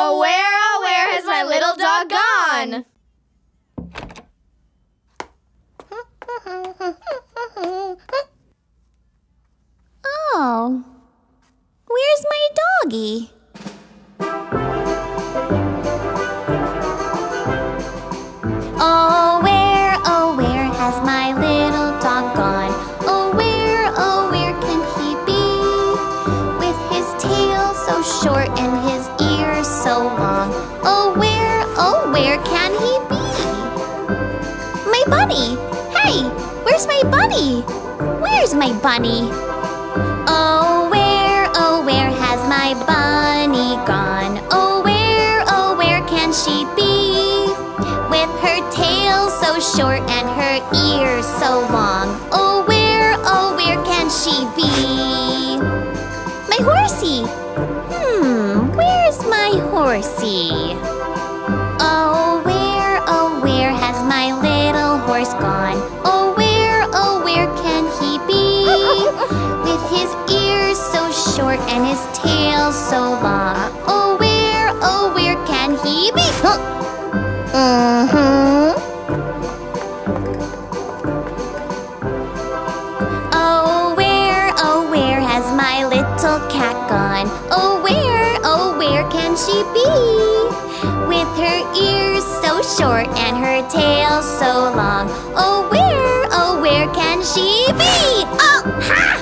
Oh, where has my little dog gone? Oh, where's my doggy? Oh, where has my little dog gone? Oh, where can he be? With his tail so short and his ears so long. Oh, where can he be? My bunny! Hey, where's my bunny? Where's my bunny? Oh, where has my bunny gone? Oh, where can she be? With her tail so short and her ears so long. Oh, where can she be? My horsey! Where's my horsey? Oh, where has my little horse gone? Oh, where can he be? With his ears so short and his tail so long. Oh, where can he be? Oh, where has my little cat gone? Oh, where can she be? With her ears so short and her tail so long. Oh, where can she be? Oh, ha!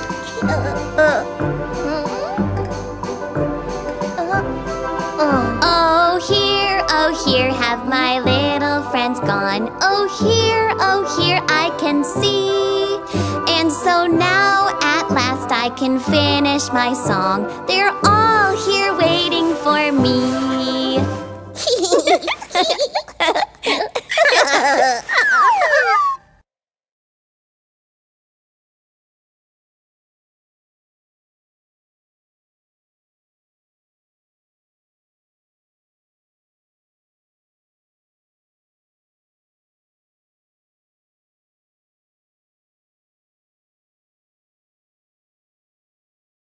Here have my little friends gone. Oh, here I can see. And so now at last I can finish my song. They're all here waiting for me.